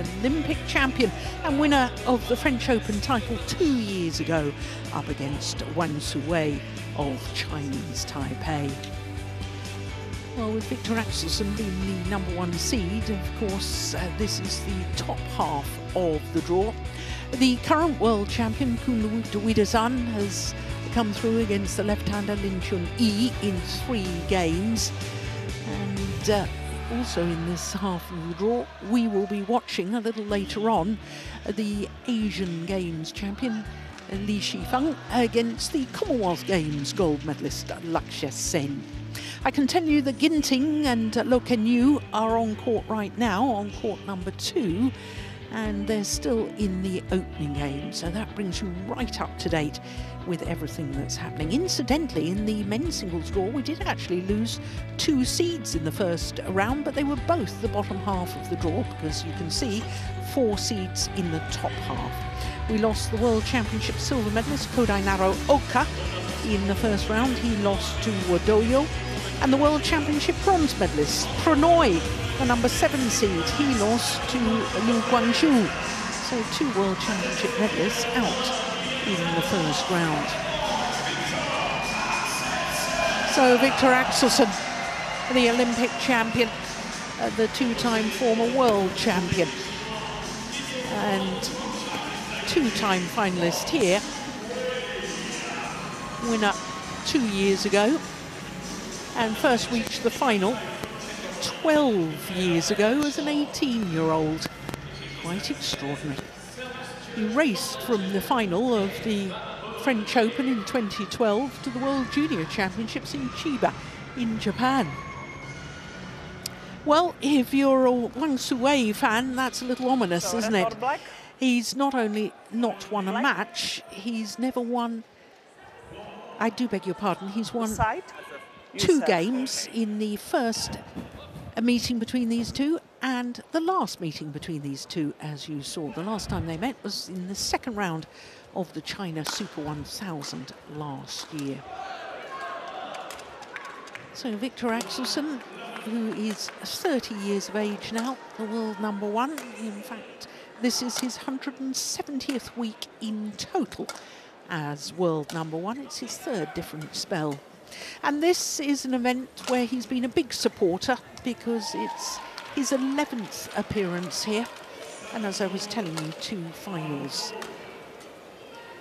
an Olympic champion and winner of the French Open title 2 years ago, up against Wang Suwei of Chinese Taipei. Well, with Victor Axelsen being the #1 seed, of course, this is the top half of the draw. The current world champion, Kunluwu Duwidesan, has come through against the left-hander Lin Chun-Yi in 3 games. And also in this half of the draw, we will be watching a little later on the Asian Games champion, Li Shifeng, against the Commonwealth Games gold medalist, Lakshya Sen. I can tell you that Ginting and Lo Ken Yu are on court right now, on court number 2, and they're still in the opening game. So that brings you right up to date with everything that's happening. Incidentally, in the men's singles draw, we did actually lose 2 seeds in the first round, but they were both the bottom half of the draw, because you can see 4 seeds in the top half. We lost the World Championship silver medalist Kodai Naro Oka in the first round. He lost to Wadoyo. And the World Championship bronze medalist Pronoy, the number 7 seed, he lost to Liu Guangzhu. So 2 World Championship medalists out in the first round. So Victor Axelsen, the Olympic champion, the 2-time former world champion, and 2-time finalist here, winner 2 years ago, and first reached the final 12 years ago as an 18-year-old. Quite extraordinary. He raced from the final of the French Open in 2012 to the World Junior Championships in Chiba in Japan. Well, if you're a Wang Suwei fan, that's a little ominous, isn't it? He's not only not won a match, he's never won... I do beg your pardon, he's won 2 games in the first meeting between these two and the last meeting between these two, as you saw. The last time they met was in the second round of the China Super 1000 last year. So Victor Axelsen, who is 30 years of age now, the world #1. In fact, this is his 170th week in total as world #1. It's his 3rd different spell. And this is an event where he's been a big supporter, because it's his 11th appearance here, and as I was telling you, 2 finals.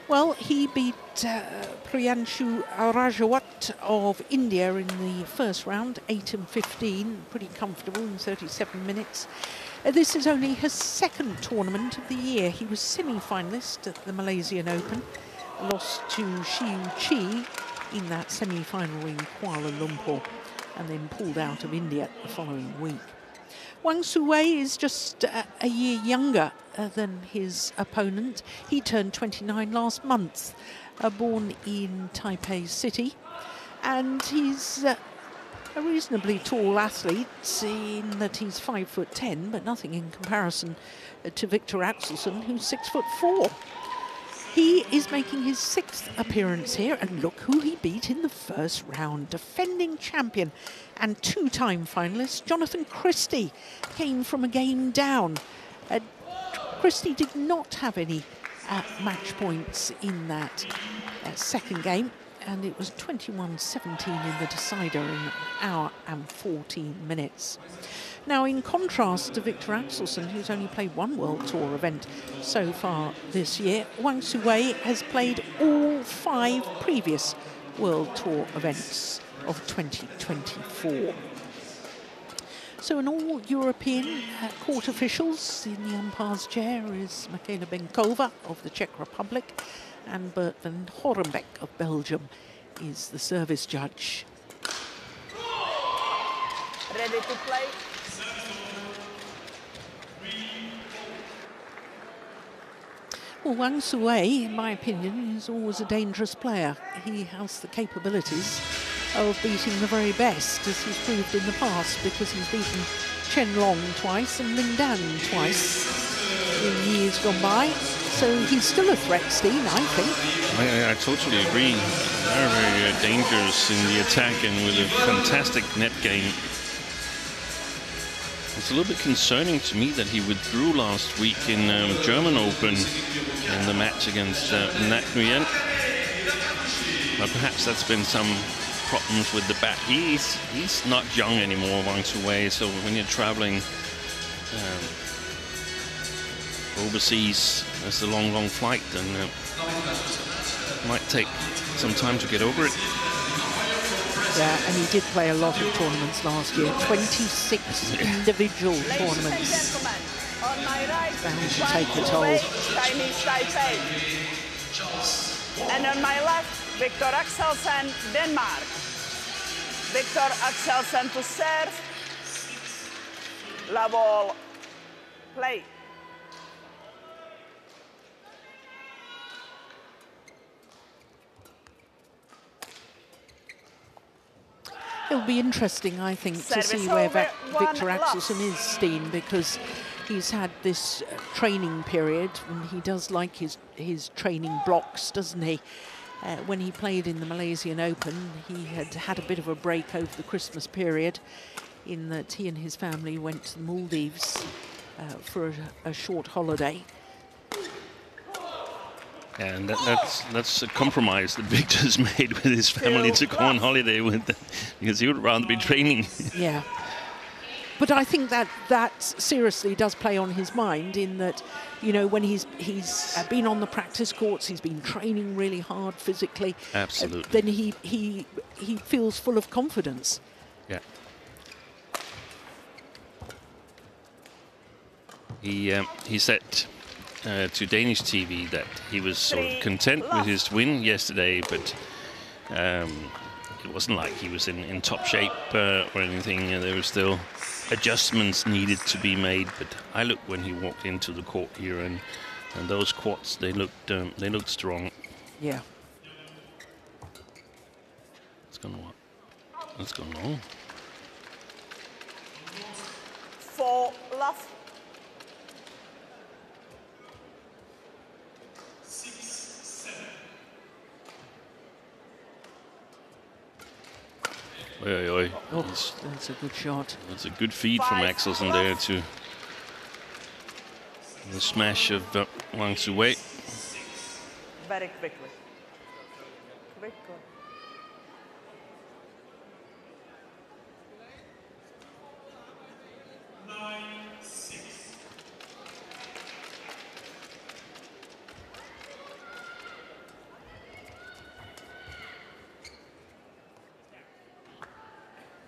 Well, he beat Priyanshu Rajawat of India in the first round, 8-15, pretty comfortable in 37 minutes. This is only his 2nd tournament of the year. He was semi-finalist at the Malaysian Open, lost to Shiu Chi in that semi-final in Kuala Lumpur, and then pulled out of India the following week. Wang Suwei is just a year younger than his opponent. He turned 29 last month, born in Taipei City, and he's a reasonably tall athlete, in that he's 5'10", but nothing in comparison to Victor Axelsen, who's 6'4". He is making his 6th appearance here, and look who he beat in the first round. Defending champion and 2-time finalist Jonathan Christie came from a game down. Christie did not have any match points in that 2nd game, and it was 21-17 in the decider in an hour and 14 minutes. Now, in contrast to Victor Axelsen, who's only played 1 World Tour event so far this year, Wang Suwei has played all 5 previous World Tour events of 2024. So in all European court officials, in the umpire's chair is Michaela Benkova of the Czech Republic, and Bert van Horenbeck of Belgium is the service judge. Ready to play. Well, Wang Suwei, in my opinion, is always a dangerous player. He has the capabilities of beating the very best, as he's proved in the past, because he's beaten Chen Long twice and Ling Dan twice in years gone by. So he's still a threat, Steen, I think. I totally agree. Very, very dangerous in the attack and with a fantastic net game. It's a little bit concerning to me that he withdrew last week in German Open in the match against Nat Nguyen. But perhaps that's been some problems with the bat. He's not young anymore, Wang Suwei, so when you're traveling overseas, that's a long, long flight, and it might take some time to get over it. Yeah, and he did play a lot of tournaments last year, 26 individual tournaments. Bound to take the toll. Chinese Taipei. And on my left, Victor Axelsen, Denmark. Victor Axelsen to serve. La ball, play. It'll be interesting, I think, to see where Victor Axelsen is, Steen, because he's had this training period, and he does like his training blocks, doesn't he? When he played in the Malaysian Open, he had had a bit of a break over the Christmas period, in that he and his family went to the Maldives for a short holiday. And that's a compromise that Victor's made with his family to go on holiday with them, because he would rather be training. Yeah. But I think that seriously does play on his mind, in that, you know, when he's been on the practice courts, he's been training really hard physically. Absolutely. Then he feels full of confidence. Yeah. He said to Danish TV that he was sort of content with his win yesterday, but it wasn't like he was in top shape or anything. There were still adjustments needed to be made. But I looked when he walked into the court here, and those courts, they looked strong. Yeah. It's gone what? It's gone long. For love. Oi, oi, oi. Oh, that's a good shot. That's a good feed from Axelsen there to the smash of Wang Suwei. Very quickly. Quickly.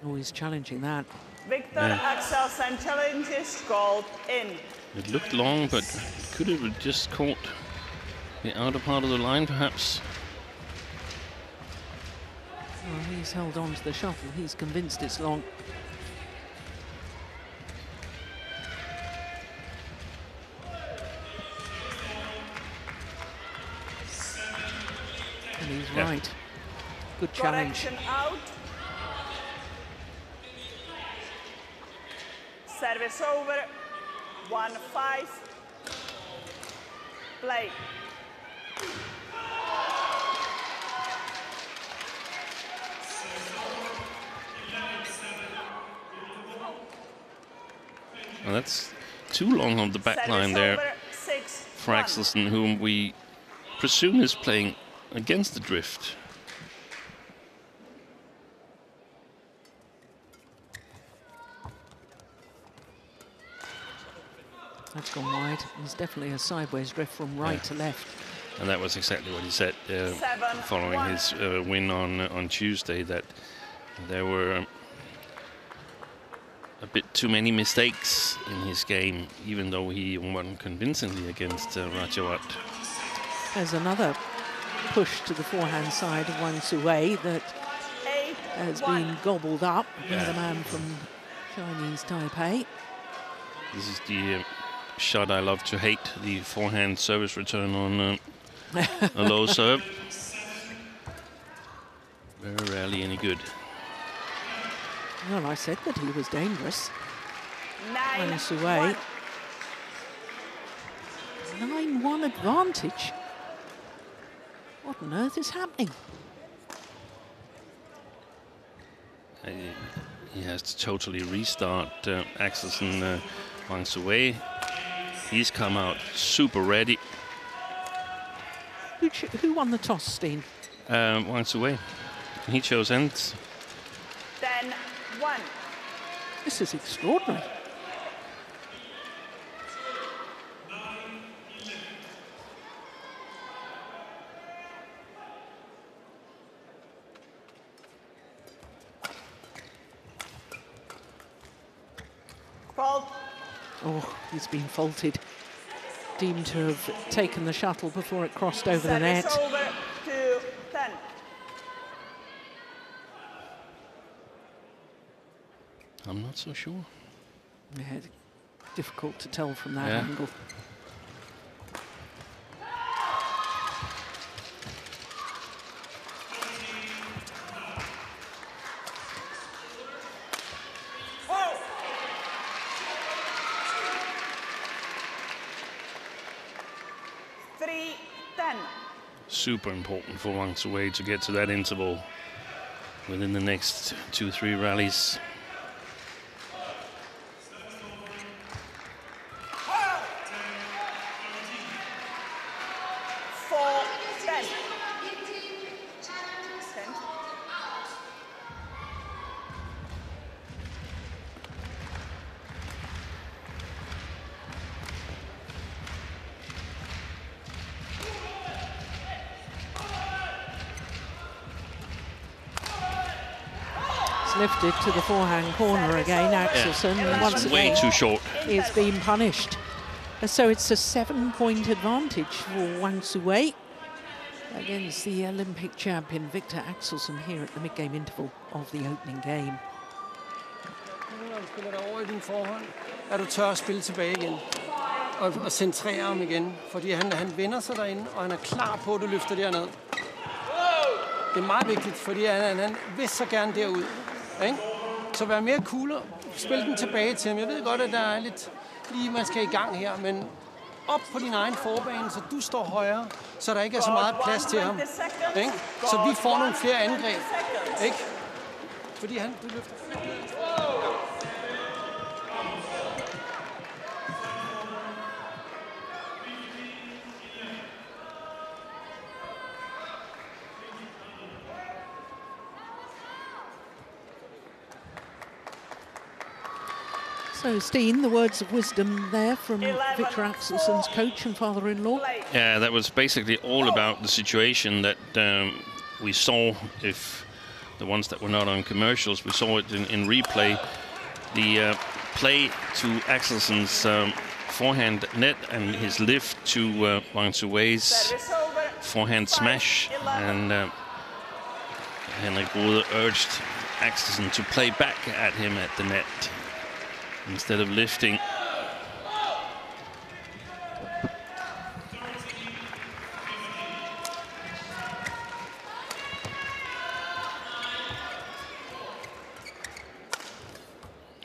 Always challenging that. Victor Axelsen challenges called in. It looked long, but could have just caught the outer part of the line, perhaps. Well, he's held on to the shuttle. He's convinced it's long. And he's right. Good challenge. Service over, 1-5, play. Well, that's too long on the back line there for Axelsen, whom we presume is playing against the drift. That's gone wide. There's definitely a sideways drift from right to left. And that was exactly what he said following his win on Tuesday, that there were a bit too many mistakes in his game, even though he won convincingly against Rajawat. There's another push to the forehand side of Wang Suwei that has been gobbled up by the man from Chinese Taipei. This is the... shot I love to hate, the forehand service return on a low serve. Very rarely any good. Well, I said that he was dangerous. Wang Suwei. 9-1 advantage. What on earth is happening? He has to totally restart. Axelsen runs away. He's come out super ready. Who won the toss, Steen? Runs away. He chose ends. Then one. This is extraordinary. Oh, he's been faulted. Deemed to have taken the shuttle before it crossed over the net. Over to 10. I'm not so sure. Yeah, it's difficult to tell from that angle. Super important for Wang Tzuwei to get to that interval within the next 2-3 rallies. Lifted to the forehand corner again, Axelsen. Yeah, once again, way too short. He's been punished. So it's a 7-point advantage for Wang Tzuwei against the Olympic champion Victor Axelsen here at the mid-game interval of the opening game. Over I din forhånd, du tør spille tilbage igen og centrere ham igen, fordi han vender sig derinde og han klar på at løfte derned. Det meget vigtigt, fordi han vil så gerne derud. Så vær mere cool og spil den tilbage til ham. Jeg ved godt, at der lidt lige, man skal i gang her, men op på din egen forbane, så du står højere, så der ikke så meget plads til ham. Så vi får nogle flere angreb. Fordi han løfter. So, Steen, the words of wisdom there from Victor Axelsen's coach and father-in-law. Yeah, that was basically all about the situation that we saw. If the ones that were not on commercials, we saw it in replay. The play to Axelsen's forehand net and his lift to Wang Tzuwei's forehand smash. And Henrik Rode urged Axelsen to play back at him at the net instead of lifting.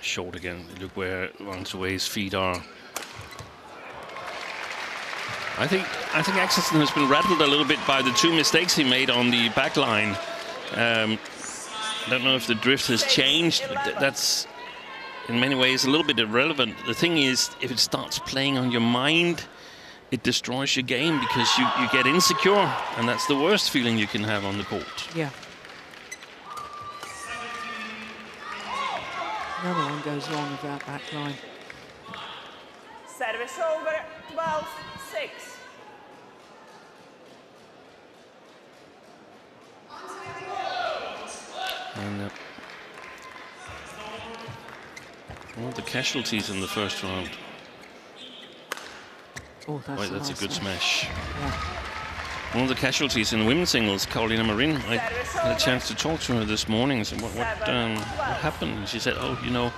Short again. Look where Wang Tzuwei's feet are. I think Axelsen has been rattled a little bit by the two mistakes he made on the back line. I don't know if the drift has changed, but that's in many ways a little bit irrelevant. The thing is, if it starts playing on your mind, it destroys your game because you get insecure, and that's the worst feeling you can have on the court. Yeah. Another one goes wrong with that back line. Service over, 12-6. And all the casualties in the first round. Oh, that's a good smash. Yeah. One of the casualties in the women's singles, Carolina Marin. I had a chance to talk to her this morning and said, what happened? And she said, oh, you know,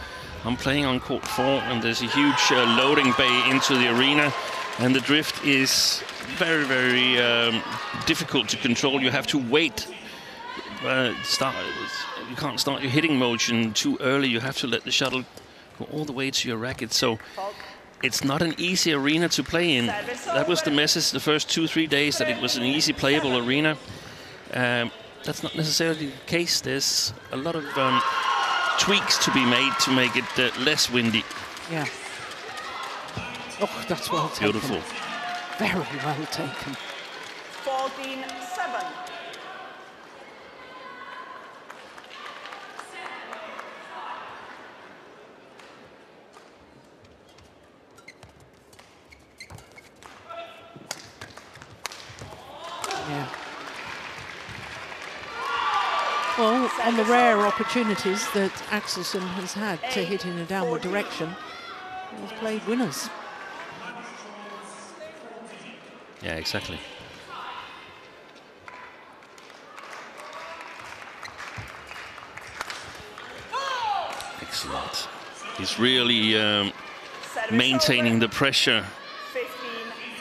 I'm playing on court 4 and there's a huge loading bay into the arena and the drift is very, very difficult to control. You have to wait. You can't start your hitting motion too early. You have to let the shuttle go all the way to your racket, so it's not an easy arena to play in. That was the message the first 2-3 days, that it was an easy playable arena. That's not necessarily the case. There's a lot of tweaks to be made to make it less windy. Yeah. Oh, that's well taken. Beautiful. Very well taken. 14-7. Well, and the rare opportunities that Axelsen has had to hit in a downward direction, he's played winners. Yeah, exactly. Excellent. He's really maintaining the pressure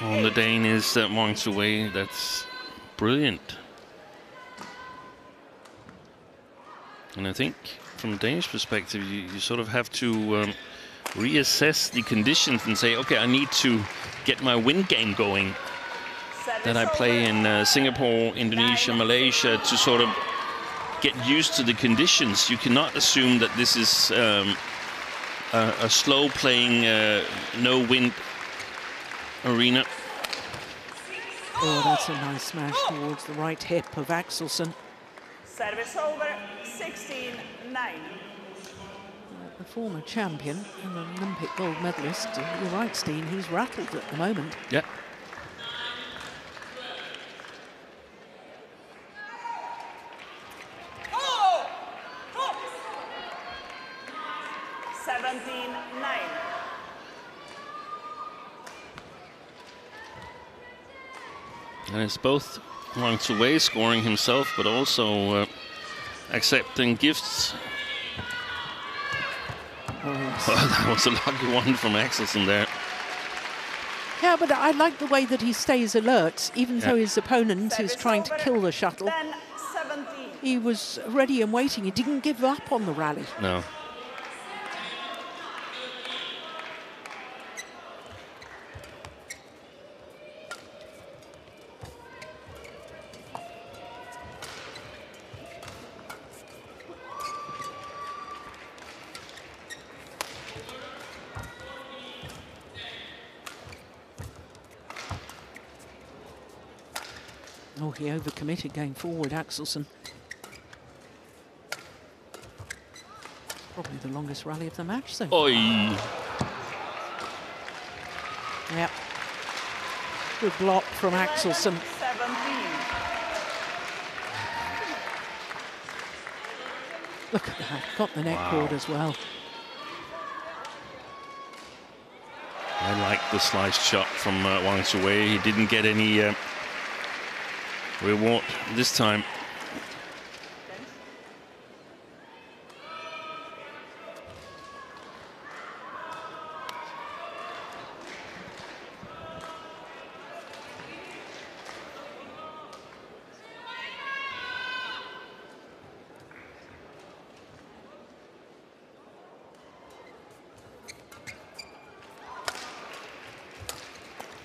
on the Danish that marks away. That's brilliant. And I think from a Danish perspective, you sort of have to reassess the conditions and say, okay, I need to get my wind game going that I play in Singapore, Indonesia, Malaysia, to sort of get used to the conditions. You cannot assume that this is a slow playing, no wind arena. Oh, that's a nice smash towards the right hip of Axelsen. Service over, 16-9. The former champion and an Olympic gold medalist. You're right, Steen, he's rattled at the moment. Yeah. Oh! Oh! 17-9. And it's both Wang Tzuwei scoring himself, but also accepting gifts. Oh, yes. Well, that was a lucky one from Axelsen there. Yeah, but I like the way that he stays alert, even though his opponent is trying to kill the shuttle. He was ready and waiting. He didn't give up on the rally. No. Oh, he overcommitted going forward, Axelsen. Probably the longest rally of the match, so. Oi! Yeah. Good block from Axelsen. 17. Look at that, got the neck cord as well. I like the sliced shot from Wang Tzuwei. He didn't get any reward this time.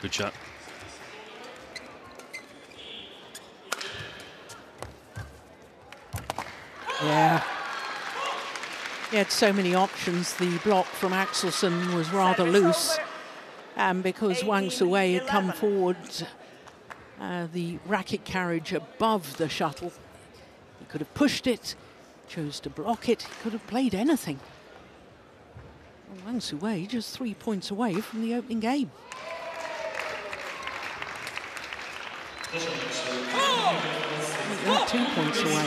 Good shot. Yeah. He had so many options. The block from Axelsen was rather loose. And because Wang Tzuwei had come forward, the racket carriage above the shuttle, he could have pushed it, chose to block it, he could have played anything. And Wang Tzuwei just 3 points away from the opening game. Oh! 2 points away.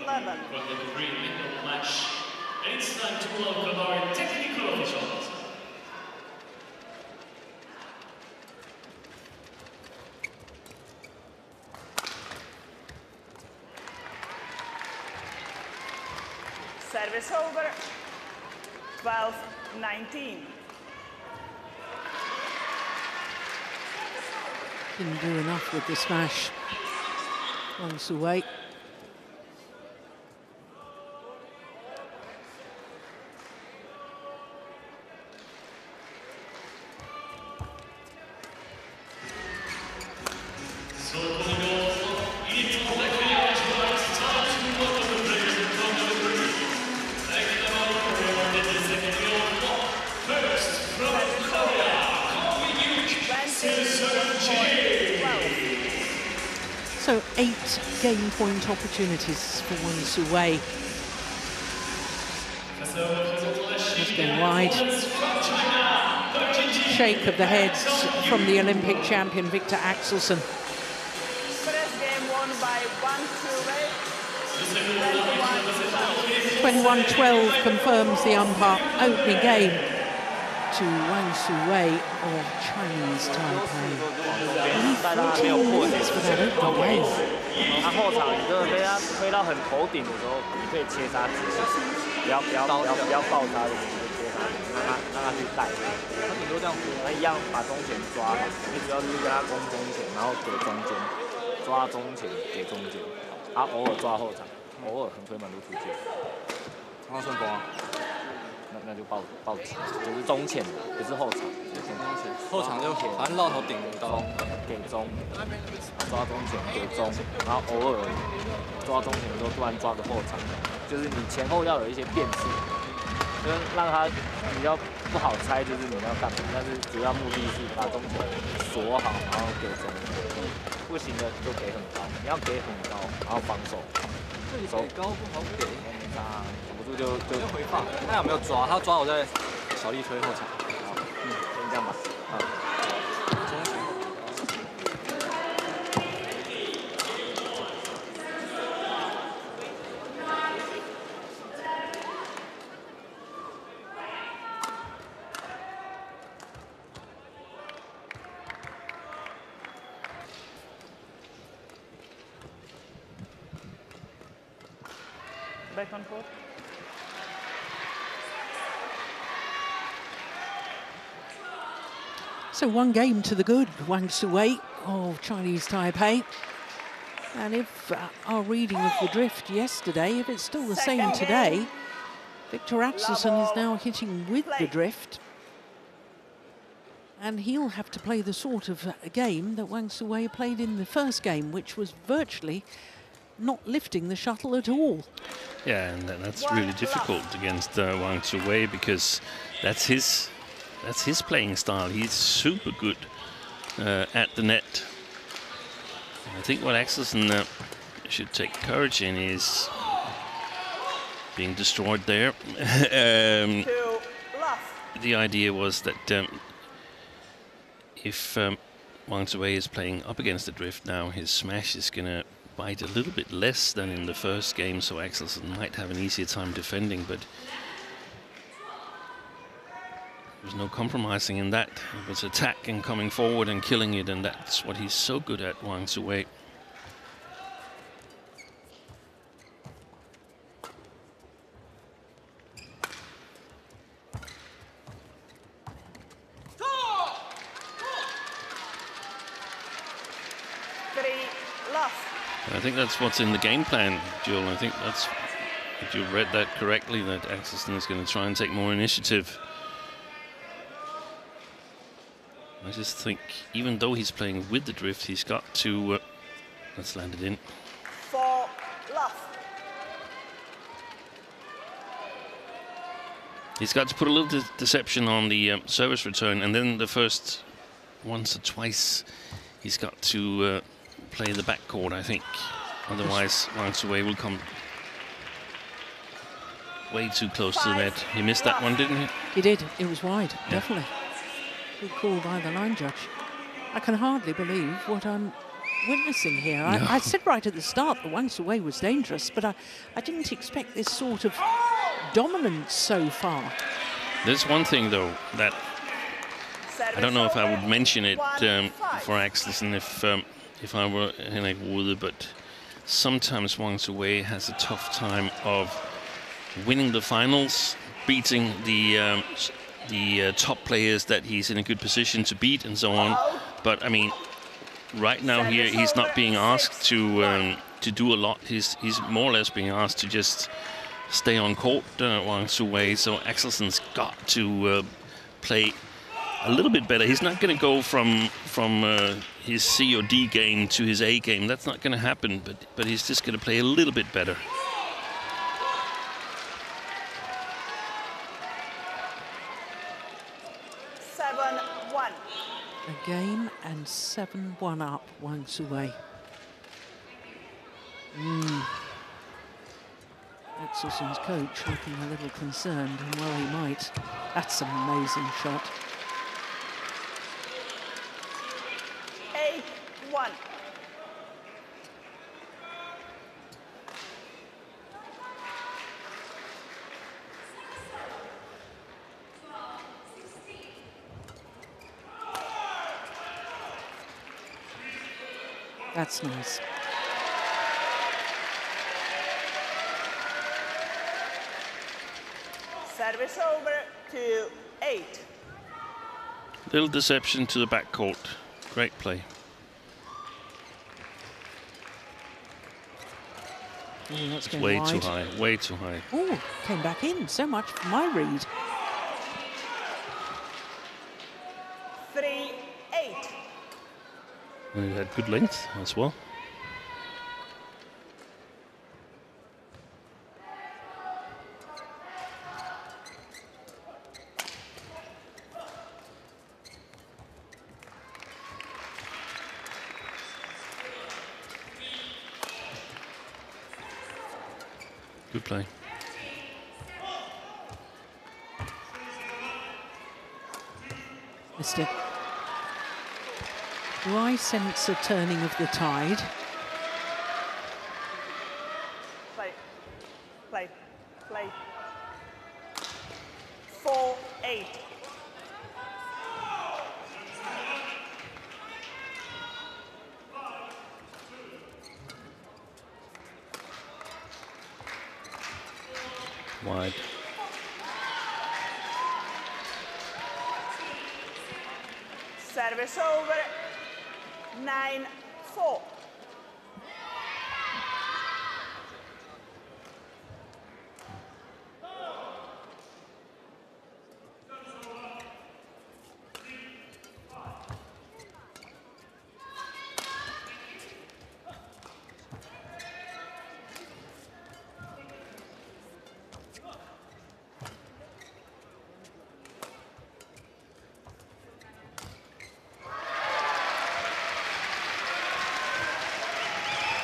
19-11. It's time to welcome our technical officials. Service over. 12-19. Didn't do enough with the smash. Wang Tzuwei. So 8 game point opportunities for Wang Suwei. Just going wide. Shake of the head from the Olympic champion Victor Axelsen. First game won by Wang Suwei. 21-12 confirms the umpire. Opening game to Wang Suwei of Chinese Taipei.那就中前，不是后场，后场就反正绕头顶中，给中，抓中前给中，然后偶尔抓中前的时候突然抓个后场，就是你前后要有一些变数，就是让他比较不好猜，就是你要干嘛，但是主要目的是把中前锁好，然后给中，不行的就给很高，你要给很高，然后防守，手高不好给，那。 就回放，他有没有抓？他抓我在小力推后场，先这样吧。啊，back on court. So 1 game to the good, Wang Suwei of Chinese Taipei. And if our reading of the drift yesterday, if it's still the same today, Victor Axelsen is now hitting with the drift. And he'll have to play the sort of game that Wang Suwei played in the first game, which was virtually not lifting the shuttle at all. Yeah, and that's really difficult against Wang Suwei because that's his... That's his playing style. He's super good at the net. And I think what Axelsen should take courage in is being destroyed there. The idea was that if Wang Suwei is playing up against the drift now, his smash is going to bite a little bit less than in the first game, so Axelsen might have an easier time defending, but there's no compromising in that. It was attack and coming forward and killing it, and that's what he's so good at, Wang Suwei. I think that's what's in the game plan, Jill. I think that's, if you read that correctly, that Axelsen is going to try and take more initiative. I just think, even though he's playing with the drift, he's got to... that's landed in. He's got to put a little deception on the service return, and then the first once or twice, he's got to play the backcourt, I think. Otherwise, Wang Suwei will come way too close to the net. He missed that one, didn't he? He did. It was wide, yeah. Definitely. Good call by the line judge. I can hardly believe what I'm witnessing here. No. I said right at the start that Wang Suwei was dangerous, but I didn't expect this sort of dominance so far. There's one thing, though, that I don't know if I would mention it for Axelsen if I were Henrik Rode, but sometimes Wang Suwei has a tough time of winning the finals, beating the top players that he's in a good position to beat and so on. But I mean, right now here he's not being asked to do a lot. He's more or less being asked to just stay on court, Wang Suwei. So Axelsen's got to play a little bit better. He's not going to go from his C or D game to his A game. That's not going to happen. But he's just going to play a little bit better. Game and 7-1 up, Wang Suwei. Axelson's coach looking a little concerned, and well he might. That's an amazing shot. 8-1. That's nice. Service over to 8. Little deception to the backcourt. Great play. That's way wide. Too high, way too high. Ooh, came back in. So much for my read. 3-8. And it had good length as well. Good play. Missed it. Do I sense a turning of the tide? Play. Play. Play. 4-8. Wide. Service over. 9-4.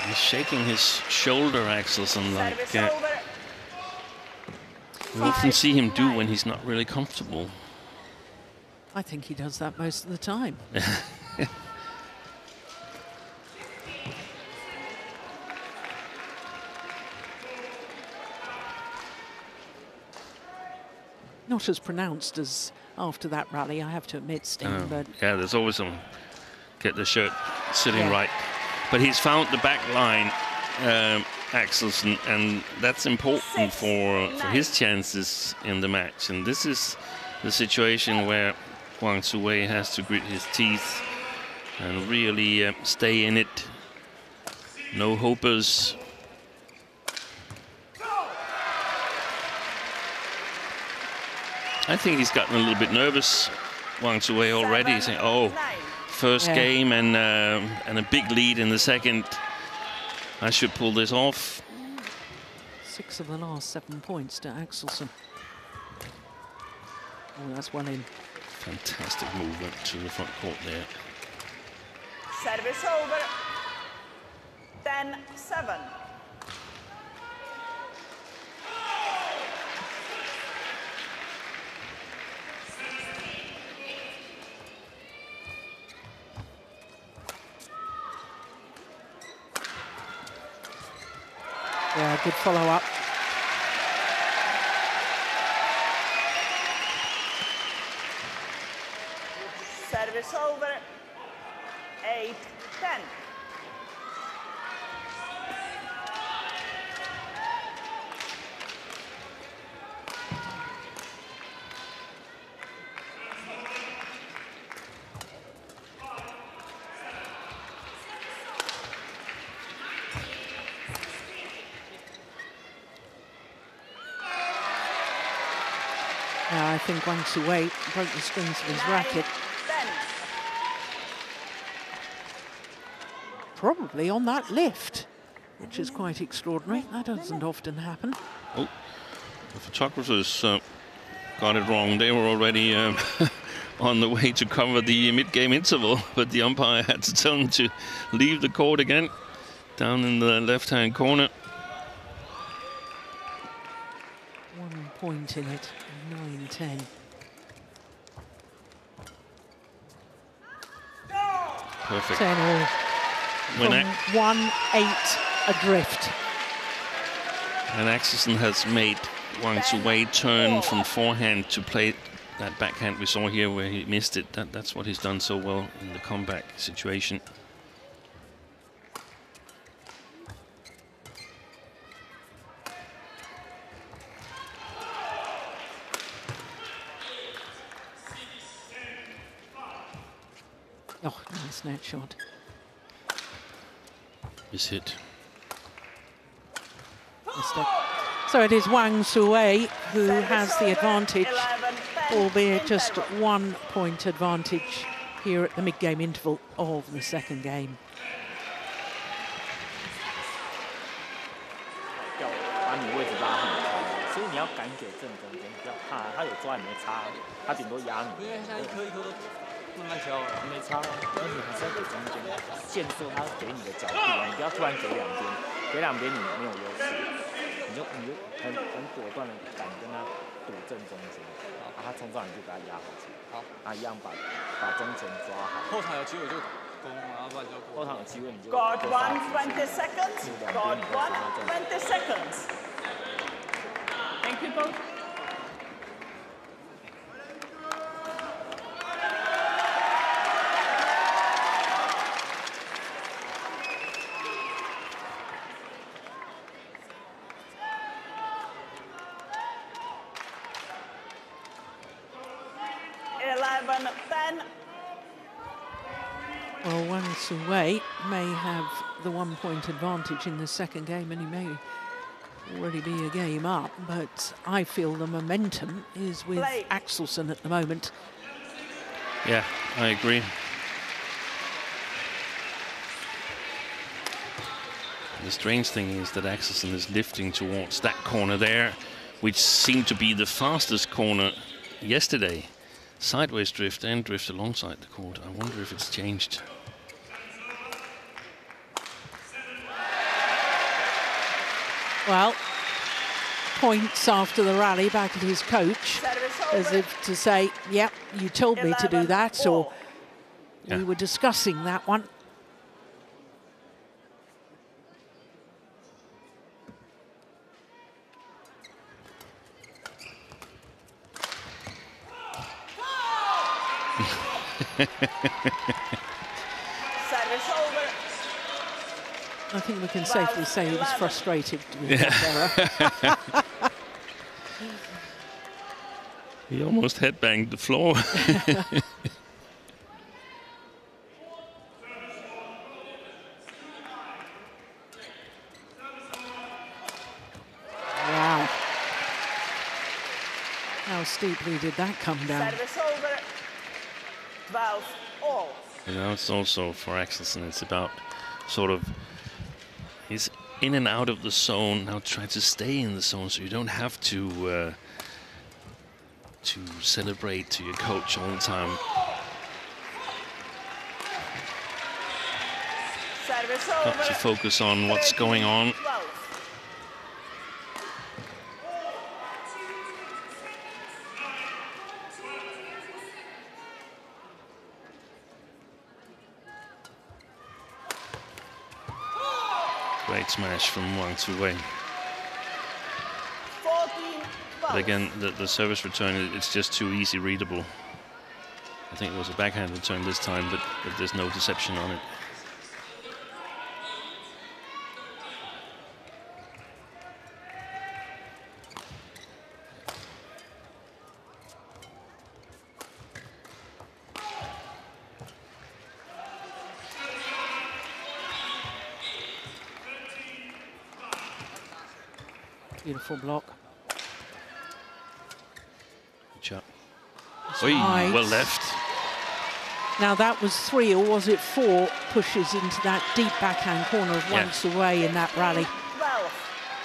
He's shaking his shoulder, Axelson, like we often see him do when he's not really comfortable. I think he does that most of the time. Not as pronounced as after that rally, I have to admit, Sting. But yeah, there's always some get the shirt sitting right. But he's found the back line, Axelson, and that's important for his chances in the match. And this is the situation where Wang Suwei has to grit his teeth and really stay in it. No hopers. I think he's gotten a little bit nervous, Wang Suwei, already. He's saying, oh, first game and a big lead in the second. I should pull this off. 6 of the last 7 points to Axelson. Oh, that's one in. Fantastic move up to the front court there. Service over. 10-7. Yeah, good follow-up. Service over. 8-10. Now I think Wang Suwei broke the strings of his racket. Probably on that lift, which is quite extraordinary. That doesn't often happen. Oh, the photographers got it wrong. They were already on the way to cover the mid-game interval, but the umpire had to tell them to leave the court again. down in the left-hand corner. 1 point in it, 9-10. Perfect. 10 all. Winner. 1-8 adrift. And Axelsen has made Wang Zuwei turn from forehand to play that backhand we saw here where he missed it. That's what he's done so well in the comeback situation. Oh, nice net shot. Miss hit. So it is Wang Zuwei who has the advantage, albeit just 1 point advantage here at the mid-game interval of the second game. Got 120 seconds. Got 120 seconds. Thank you both. Well, Wang Zuwei may have the 1 point advantage in the second game, and he may already be a game up, but I feel the momentum is with Axelsen at the moment. Yeah, I agree. The strange thing is that Axelsen is lifting towards that corner there, which seemed to be the fastest corner yesterday. Sideways drift and drift alongside the court. I wonder if it's changed. Well, points after the rally back at his coach, as if to say, yep, you told me to do that, or we were discussing that one. I think we can safely say he was frustrated with that error. He almost headbanged the floor. Wow. How steeply did that come down? You know, it's also for Axelsen, it's about sort of, he's in and out of the zone. Now try to stay in the zone so you don't have to celebrate to your coach all the time. Got to focus on what's going on. Great smash from Wang Zuwei. But again, the service return, it's just too easy readable. I think it was a backhand return this time, but there's no deception on it. Beautiful block. Good shot. Oy, right. Well left. Now that was 3, or was it 4 pushes into that deep backhand corner of Wang Zuwei in that rally.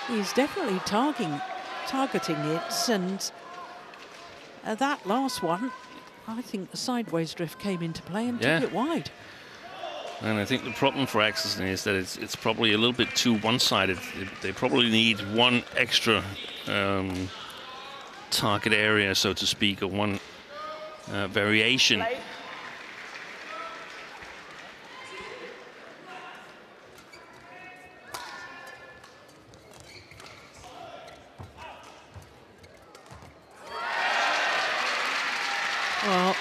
He's definitely targeting it, and that last one, I think the sideways drift came into play and took it wide. And I think the problem for Axelsen is that it's probably a little bit too one-sided. They probably need one extra target area, so to speak, or one variation. Well,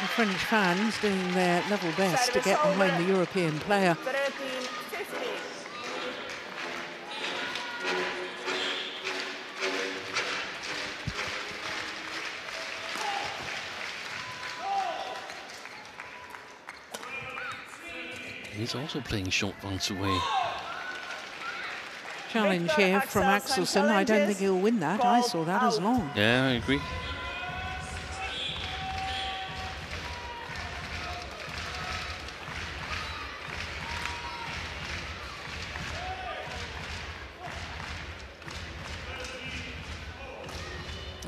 the French fans doing their level best to get behind the European player. He's also playing short runs away. Challenge here from Axelsen. I don't think he'll win that. I saw that as long. Yeah, I agree.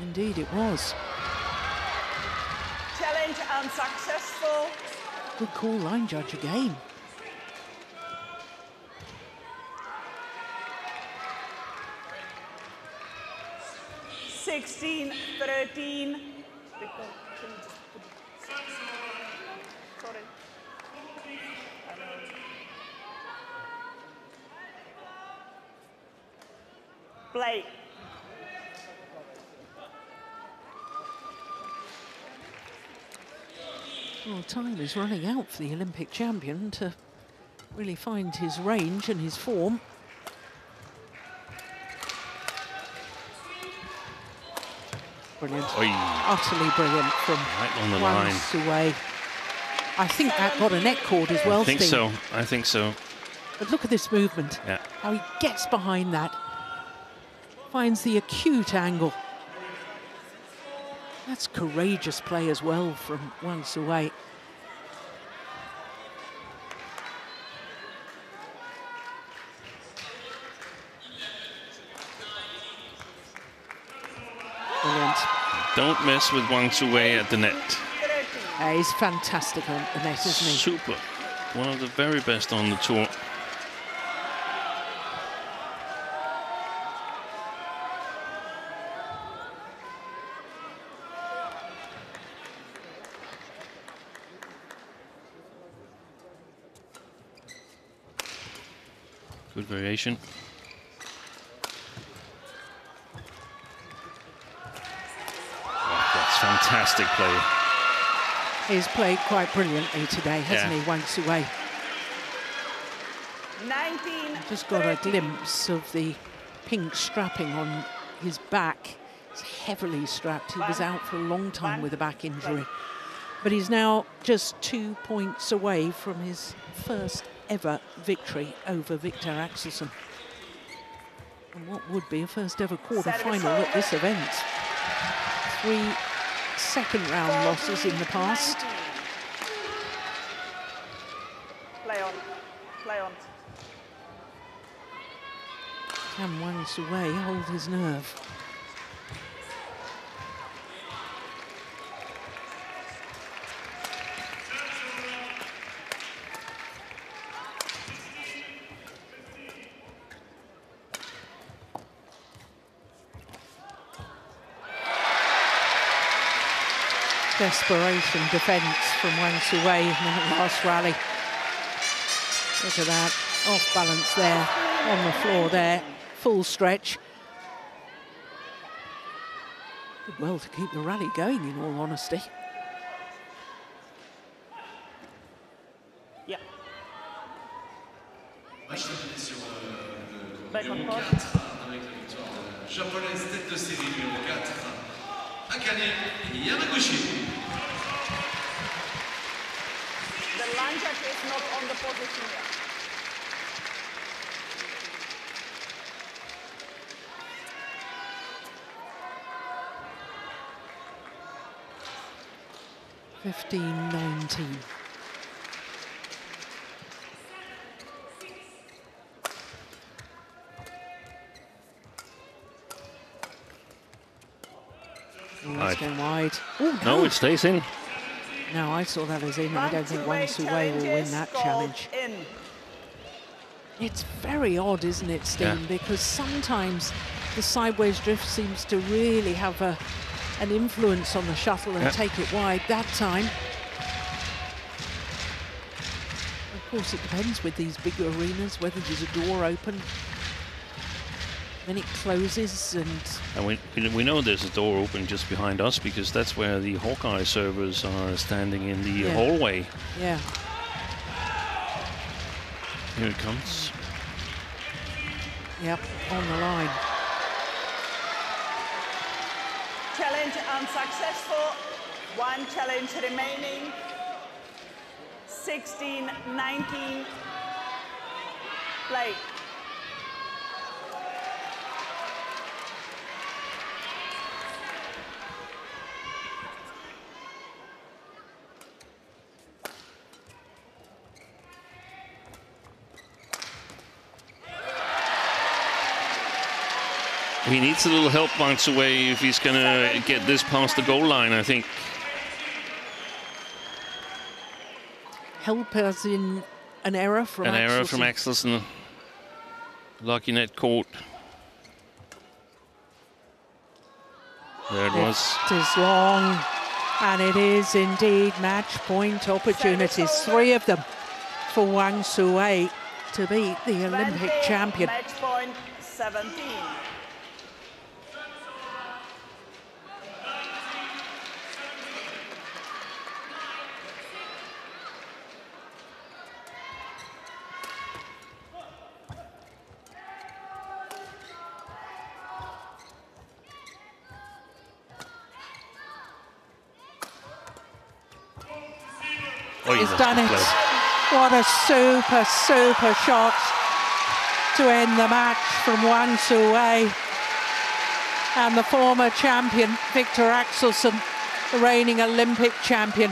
Indeed, it was. Challenge unsuccessful. Good call, line judge again. Play. Well, time is running out for the Olympic champion to really find his range and his form. Brilliant. Oy. Utterly brilliant from right on the line. Suway. I think that got a net cord as well, Steve. I think so. But look at this movement. Yeah. How he gets behind that. Finds the acute angle. That's courageous play as well from Wang Suwei. Brilliant. Don't mess with Wang Suwei at the net. He's fantastic on the net, isn't he? Super. One of the very best on the tour. Good variation. Wow, that's fantastic play. He's played quite brilliantly today, hasn't he, Wang Suwei? Just got a glimpse of the pink strapping on his back. He's heavily strapped. He was out for a long time with a back injury. But he's now just 2 points away from his first ever victory over Victor Axelsen. And what would be a first ever quarter-final at this event. 3 second-round losses in the past. Play on, play on. Can Wang Suwei hold his nerve? Desperation defence from Wang Suwei in that last rally. Look at that, off balance there, on the floor there, full stretch. Did well to keep the rally going, in all honesty. Yeah. Back on board. Japanese tête de série numéro 4. The line judge is not on the position yet. Yeah. 15-19. Going wide. Ooh, no, it stays in. No, I saw that as in. I don't think Wang Suwei will win that challenge. It's very odd, isn't it, Steen? Yeah. Because sometimes the sideways drift seems to really have an influence on the shuttle and take it wide. That time, of course, it depends with these bigger arenas whether there's a door open, then it closes, and we know there's a door open just behind us because that's where the Hawkeye servers are standing in the hallway. Yeah. Here it comes. Yep, on the line. Challenge unsuccessful. One challenge remaining. 16-19. Play. He needs a little help, Wang Suwei, if he's going to get this past the goal line, I think. Help as in an error from Axelsen. An error from Axelsen. Lucky net caught. There it was. It is long, and it is indeed match point opportunities. Three of them for Wang Suwei to beat the Olympic champion. Match point 17. He's done it. What a super, super shot to end the match from Wang Suwei. And the former champion, Victor Axelsen, the reigning Olympic champion,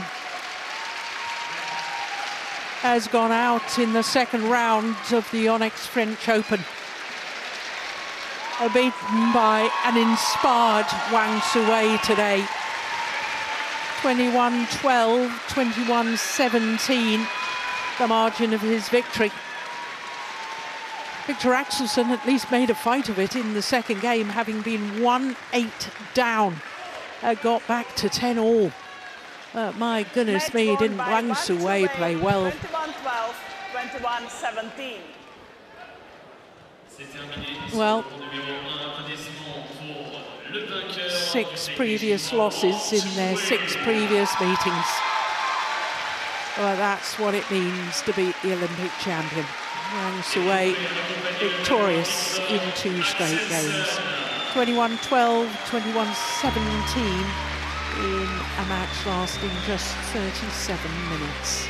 has gone out in the second round of the Onyx French Open. Beaten by an inspired Wang Suwei today. 21-12, 21-17, the margin of his victory. Victor Axelsen at least made a fight of it in the second game, having been 1-8 down, got back to 10-all. My goodness me, didn't Wang Suwei play well. 21-12, 21-17. Well, 6 previous losses in their 6 previous meetings. Well, that's what it means to beat the Olympic champion. Wang Suwei victorious in 2 straight games. 21-12, 21-17 in a match lasting just 37 minutes.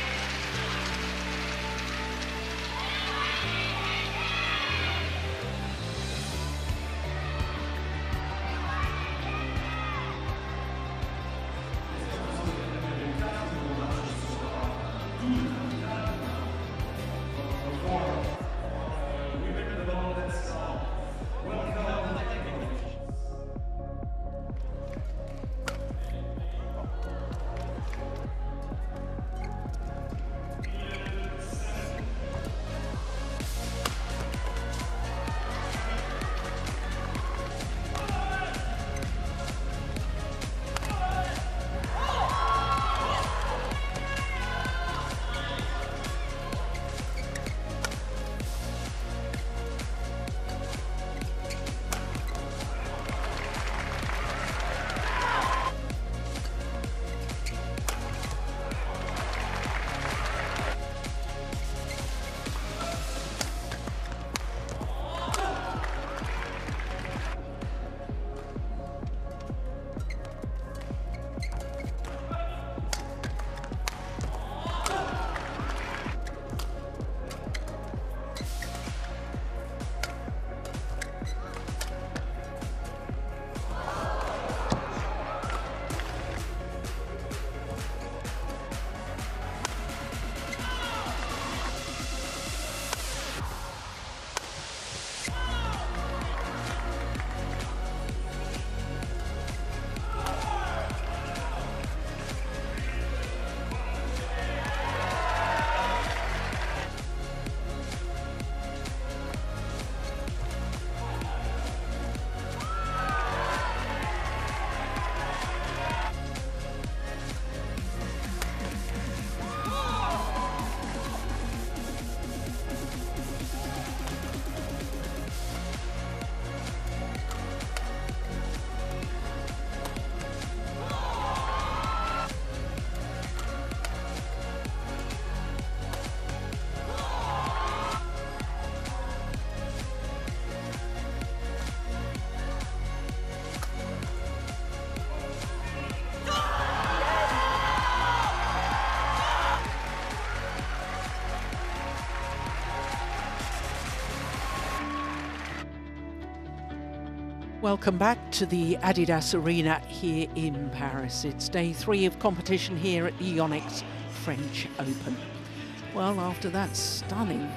Welcome back to the Adidas Arena here in Paris. It's day three of competition here at the Yonex French Open. Well, after that stunning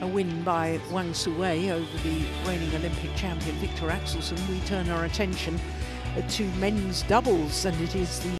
a win by Wang Suwei over the reigning Olympic champion Victor Axelsen, we turn our attention to men's doubles, and it is the